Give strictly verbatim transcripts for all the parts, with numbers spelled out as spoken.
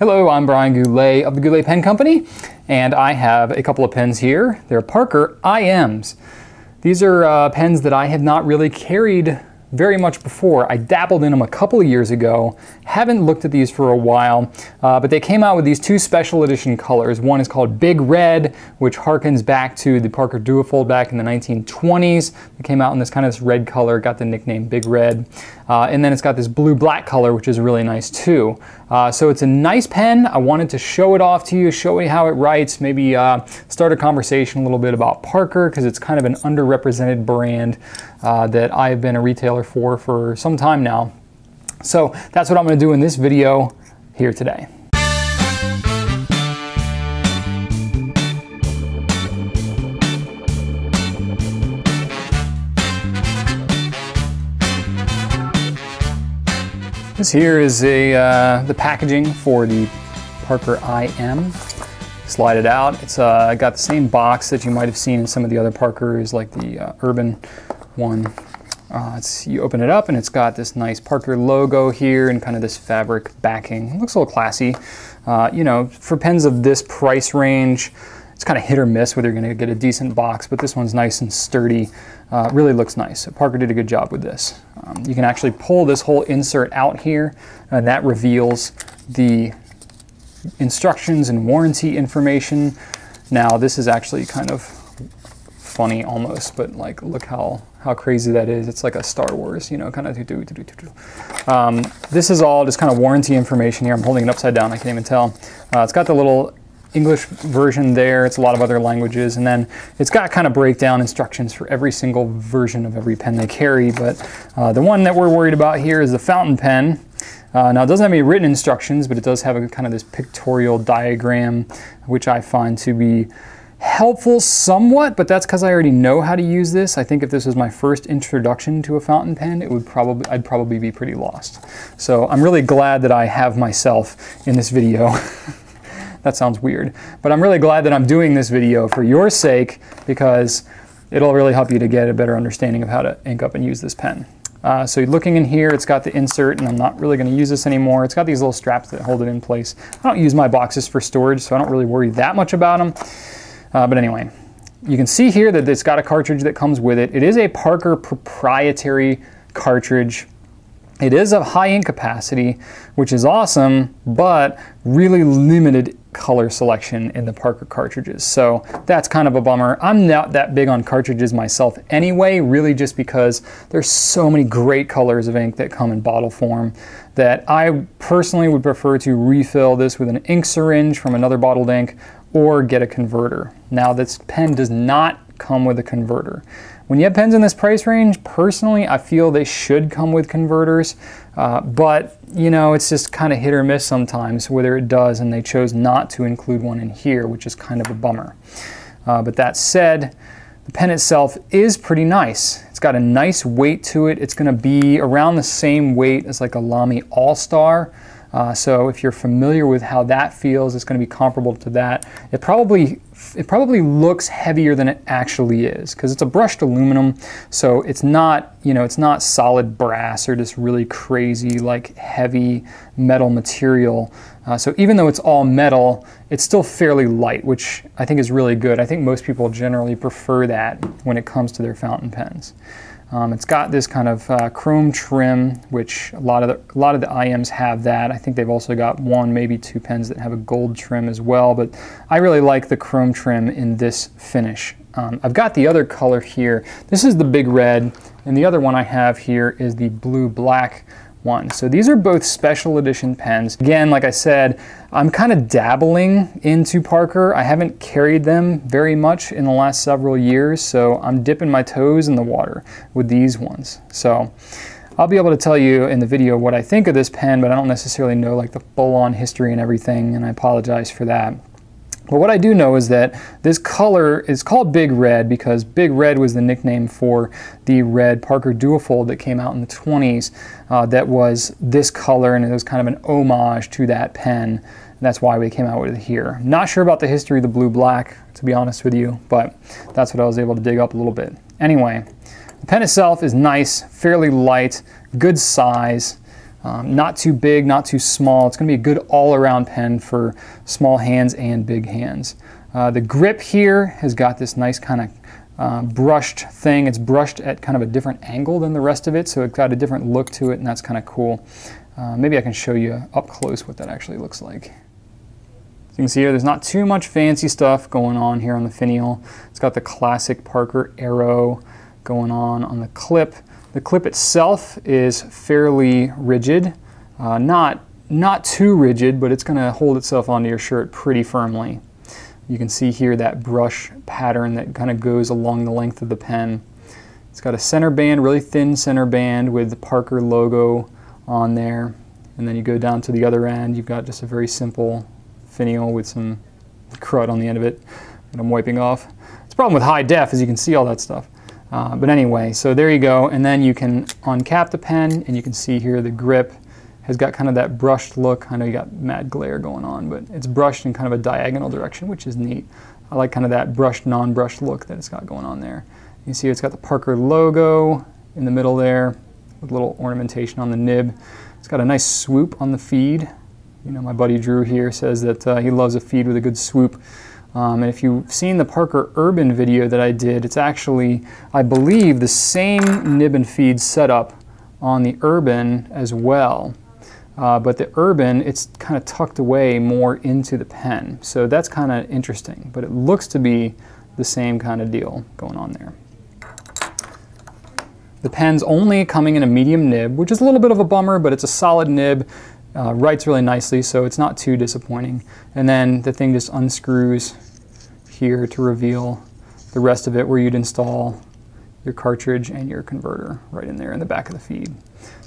Hello, I'm Brian Goulet of the Goulet Pen Company, and I have a couple of pens here. They're Parker I Ms. These are uh, pens that I have not really carried very much before. I dabbled in them a couple of years ago, haven't looked at these for a while, uh, but they came out with these two special edition colors. One is called Big Red, which harkens back to the Parker Duofold back in the nineteen twenties. It came out in this kind of this red color, got the nickname Big Red. Uh, and then it's got this blue-black color, which is really nice too. Uh, so it's a nice pen. I wanted to show it off to you, show you how it writes, maybe uh, start a conversation a little bit about Parker, because it's kind of an underrepresented brand uh, that I've been a retailer for for some time now. So that's what I'm going to do in this video here today. This here is a, uh, the packaging for the Parker I M. Slide it out. It's uh, got the same box that you might have seen in some of the other Parkers, like the uh, Urban one. Uh, it's, you open it up and it's got this nice Parker logo here and kind of this fabric backing. It looks a little classy. Uh, you know, for pens of this price range, it's kind of hit or miss whether you're going to get a decent box, but this one's nice and sturdy. Uh, really looks nice. So Parker did a good job with this. Um, you can actually pull this whole insert out here, and that reveals the instructions and warranty information. Now, this is actually kind of funny almost, but like, look how how crazy that is. It's like a Star Wars, you know, kind of do do do do do. Um, this is all just kind of warranty information here. I'm holding it upside down. I can't even tell. Uh, it's got the little English version there. It's a lot of other languages, and then it's got kind of breakdown instructions for every single version of every pen they carry. But uh, the one that we're worried about here is the fountain pen. Uh, now, it doesn't have any written instructions, but it does have a kind of this pictorial diagram, which I find to be helpful somewhat, but that's because I already know how to use this. I think if this was my first introduction to a fountain pen, it would probably I'd probably be pretty lost. So I'm really glad that I have myself in this video. That sounds weird, but I'm really glad that I'm doing this video for your sake, because it'll really help you to get a better understanding of how to ink up and use this pen. Uh, so looking in here, it's got the insert, and I'm not really going to use this anymore. It's got these little straps that hold it in place. I don't use my boxes for storage, so I don't really worry that much about them. Uh, but anyway, you can see here that it's got a cartridge that comes with it. It is a Parker proprietary cartridge. It is of high ink capacity, which is awesome, but really limited color selection in the Parker cartridges. So that's kind of a bummer. I'm not that big on cartridges myself anyway, really just because there's so many great colors of ink that come in bottle form that I personally would prefer to refill this with an ink syringe from another bottled ink, or get a converter. Now, this pen does not come with a converter. When you have pens in this price range, personally, I feel they should come with converters, uh, but you know, it's just kind of hit or miss sometimes whether it does, and they chose not to include one in here, which is kind of a bummer. Uh, but that said, the pen itself is pretty nice. It's got a nice weight to it. It's gonna be around the same weight as like a Lamy All Star. Uh, so if you're familiar with how that feels, it's going to be comparable to that. It probably it probably looks heavier than it actually is, because it's a brushed aluminum, so it's not, you know, it's not solid brass or this really crazy like heavy metal material. Uh, so even though it's all metal, it's still fairly light, which I think is really good. I think most people generally prefer that when it comes to their fountain pens. Um, it's got this kind of uh, chrome trim, which a lot of the, a lot of the I Ms have that. I think they've also got one, maybe two pens that have a gold trim as well, but I really like the chrome trim in this finish. Um, I've got the other color here. This is the Big Red, and the other one I have here is the blue-black one. So these are both special edition pens. Again, like I said, I'm kind of dabbling into Parker. I haven't carried them very much in the last several years, so I'm dipping my toes in the water with these ones. So I'll be able to tell you in the video what I think of this pen, but I don't necessarily know like the full-on history and everything, and I apologize for that. But what I do know is that this color is called Big Red because Big Red was the nickname for the red Parker Duofold that came out in the twenties uh, that was this color, and it was kind of an homage to that pen. And that's why we came out with it here. Not sure about the history of the blue-black, to be honest with you, but that's what I was able to dig up a little bit. Anyway, the pen itself is nice, fairly light, good size. Um, not too big, not too small. It's going to be a good all-around pen for small hands and big hands. Uh, the grip here has got this nice kind of uh, brushed thing. It's brushed at kind of a different angle than the rest of it, so it's got a different look to it, and that's kind of cool. Uh, maybe I can show you up close what that actually looks like. As you can see here, there's not too much fancy stuff going on here on the finial. It's got the classic Parker arrow going on on the clip. The clip itself is fairly rigid, uh, not, not too rigid, but it's going to hold itself onto your shirt pretty firmly. You can see here that brush pattern that kind of goes along the length of the pen. It's got a center band, really thin center band with the Parker logo on there. And then you go down to the other end, you've got just a very simple finial with some crud on the end of it that I'm wiping off. It's a problem with high def, as you can see all that stuff. Uh, but anyway, so there you go, and then you can uncap the pen, and you can see here the grip has got kind of that brushed look. I know you got mad glare going on, but it's brushed in kind of a diagonal direction, which is neat. I like kind of that brushed, non-brushed look that it's got going on there. You can see it's got the Parker logo in the middle there, with a little ornamentation on the nib. It's got a nice swoop on the feed. You know, my buddy Drew here says that uh, he loves a feed with a good swoop. Um, and if you've seen the Parker Urban video that I did, it's actually, I believe, the same nib and feed setup on the Urban as well. Uh, but the Urban, it's kind of tucked away more into the pen. So that's kind of interesting, but it looks to be the same kind of deal going on there. The pen's only coming in a medium nib, which is a little bit of a bummer, but it's a solid nib. Uh, writes really nicely, so it's not too disappointing. And then the thing just unscrews here to reveal the rest of it, where you'd install your cartridge and your converter right in there in the back of the feed.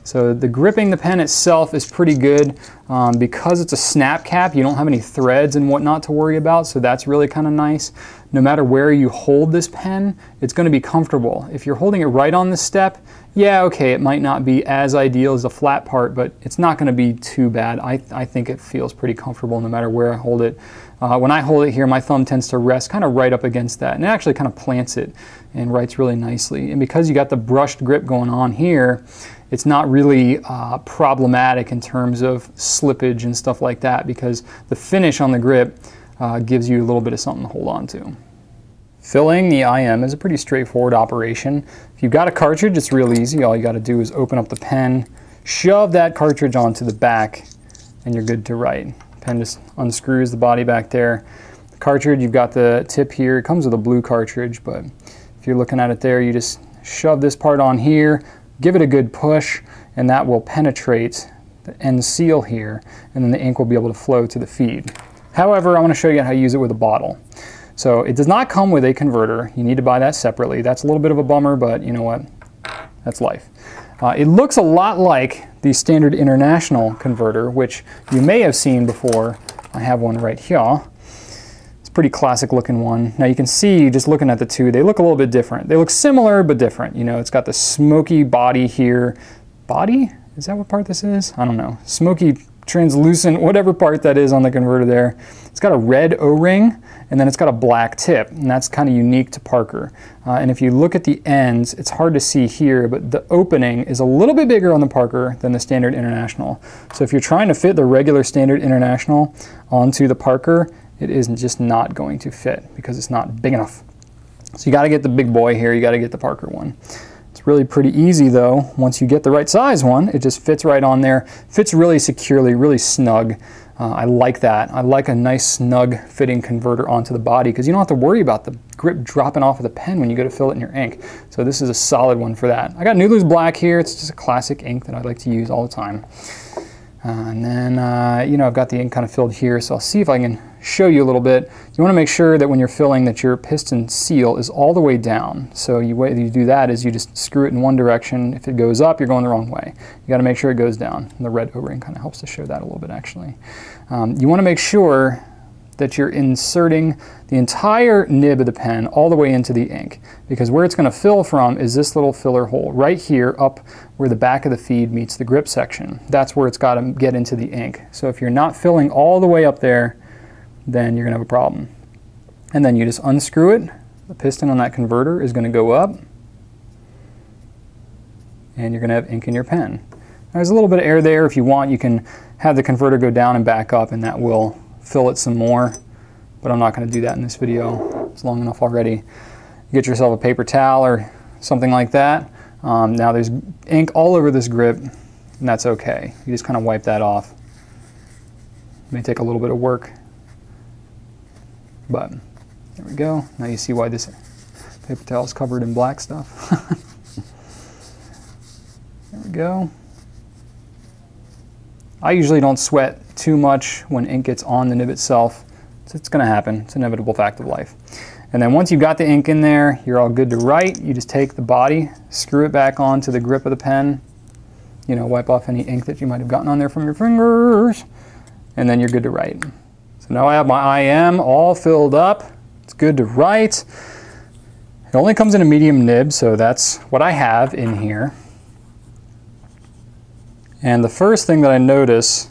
So the gripping the pen itself is pretty good. Um, because it's a snap cap, you don't have any threads and whatnot to worry about, so that's really kind of nice. No matter where you hold this pen, it's going to be comfortable. If you're holding it right on the step, yeah, okay, it might not be as ideal as the flat part, but it's not going to be too bad. I, I think it feels pretty comfortable no matter where I hold it. Uh, when I hold it here, my thumb tends to rest kind of right up against that, and it actually kind of plants it and writes really nicely. And because you got the brushed grip going on here, it's not really uh, problematic in terms of slippage and stuff like that, because the finish on the grip uh, gives you a little bit of something to hold on to. Filling the I M is a pretty straightforward operation. If you've got a cartridge, it's real easy. All you got to do is open up the pen, shove that cartridge onto the back, and you're good to write. The pen just unscrews the body back there. The cartridge, you've got the tip here. It comes with a blue cartridge, but if you're looking at it there, you just shove this part on here, give it a good push, and that will penetrate the end seal here, and then the ink will be able to flow to the feed. However, I want to show you how to use it with a bottle. So it does not come with a converter. You need to buy that separately. That's a little bit of a bummer, but you know what? That's life. Uh, it looks a lot like the standard international converter, which you may have seen before. I have one right here. It's a pretty classic looking one. Now you can see, just looking at the two, they look a little bit different. They look similar, but different. You know, it's got the smoky body here. Body? Is that what part this is? I don't know. Smoky, translucent, whatever part that is on the converter there. It's got a red O-ring, and then it's got a black tip, and that's kind of unique to Parker. Uh, and if you look at the ends, it's hard to see here, but the opening is a little bit bigger on the Parker than the standard international. So if you're trying to fit the regular standard international onto the Parker, it isn't just not going to fit because it's not big enough. So you got to get the big boy here. You got to get the Parker one. Really pretty easy though. Once you get the right size one, it just fits right on there. Fits really securely, really snug. Uh, I like that. I like a nice snug fitting converter onto the body because you don't have to worry about the grip dropping off of the pen when you go to fill it in your ink. So this is a solid one for that. I got Noodler's Black here. It's just a classic ink that I like to use all the time. Uh, and then, uh, you know, I've got the ink kind of filled here, so I'll see if I can show you a little bit. You want to make sure that when you're filling that your piston seal is all the way down. So the way you do that is you just screw it in one direction. If it goes up, you're going the wrong way. You got to make sure it goes down. And the red O-ring kind of helps to show that a little bit, actually. Um, you want to make sure that you're inserting the entire nib of the pen all the way into the ink, because where it's going to fill from is this little filler hole right here up where the back of the feed meets the grip section. That's where it's got to get into the ink. So if you're not filling all the way up there, then you're going to have a problem. And then you just unscrew it. The piston on that converter is going to go up, and you're going to have ink in your pen. There's a little bit of air there. If you want, you can have the converter go down and back up, and that will fill it some more, but I'm not going to do that in this video. It's long enough already. Get yourself a paper towel or something like that. Um, now there's ink all over this grip, and that's okay. You just kind of wipe that off. It may take a little bit of work, but there we go. Now you see why this paper towel is covered in black stuff. There we go. I usually don't sweat too much when ink gets on the nib itself. So it's going to happen. It's an inevitable fact of life. And then once you've got the ink in there, you're all good to write. You just take the body, screw it back onto the grip of the pen, you know, wipe off any ink that you might have gotten on there from your fingers, and then you're good to write. So now I have my I M all filled up. It's good to write. It only comes in a medium nib, so that's what I have in here. And the first thing that I notice,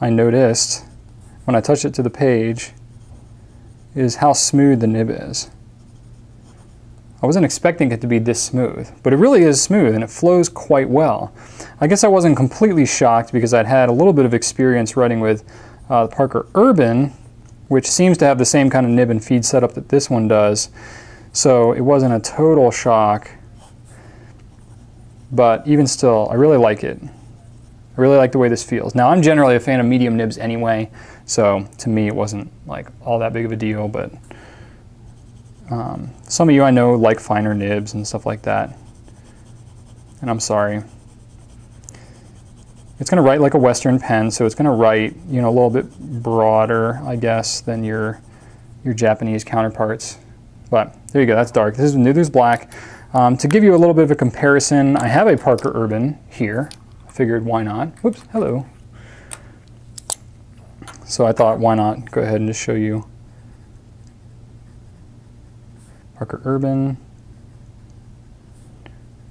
I noticed when I touched it to the page, is how smooth the nib is. I wasn't expecting it to be this smooth, but it really is smooth and it flows quite well. I guess I wasn't completely shocked because I'd had a little bit of experience writing with uh, the Parker Urban, which seems to have the same kind of nib and feed setup that this one does. So it wasn't a total shock, but even still, I really like it. I really like the way this feels. Now, I'm generally a fan of medium nibs anyway, so to me it wasn't like all that big of a deal, but um, some of you I know like finer nibs and stuff like that, and I'm sorry. It's gonna write like a Western pen, so it's gonna write, you know, a little bit broader, I guess, than your, your Japanese counterparts. But there you go, that's dark. This is Noodler's Black. Um, to give you a little bit of a comparison, I have a Parker Urban here. Figured why not. Whoops, hello. So I thought, why not go ahead and just show you Parker Urban,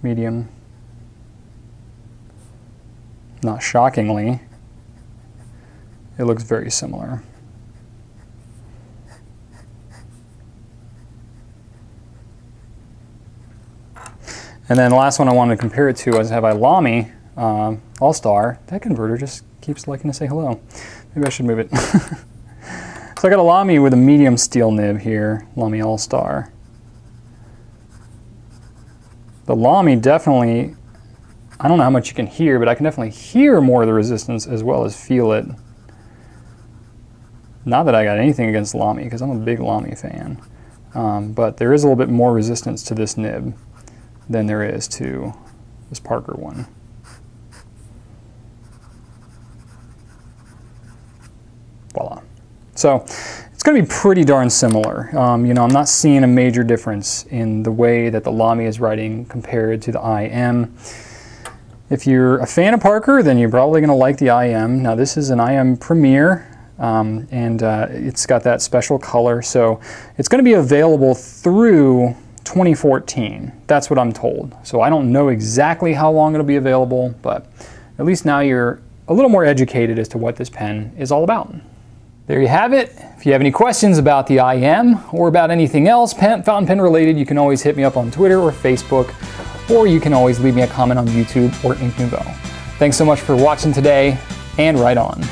medium. Not shockingly, it looks very similar. And then the last one I wanted to compare it to was have I Lamy Um, All Star. That converter just keeps liking to say hello. Maybe I should move it. So I got a Lamy with a medium steel nib here, Lamy All Star. The Lamy definitely, I don't know how much you can hear, but I can definitely hear more of the resistance as well as feel it. Not that I got anything against Lamy, because I'm a big Lamy fan, um, but there is a little bit more resistance to this nib than there is to this Parker one. Voila. So it's going to be pretty darn similar. Um, you know, I'm not seeing a major difference in the way that the Lamy is writing compared to the I M. If you're a fan of Parker, then you're probably going to like the I M. Now this is an I M Premier, um, and uh, it's got that special color. So it's going to be available through twenty fourteen. That's what I'm told. So I don't know exactly how long it'll be available, but at least now you're a little more educated as to what this pen is all about. There you have it. If you have any questions about the I M or about anything else pen, fountain pen related, you can always hit me up on Twitter or Facebook, or you can always leave me a comment on YouTube or InkNouveau. Thanks so much for watching today, and right on.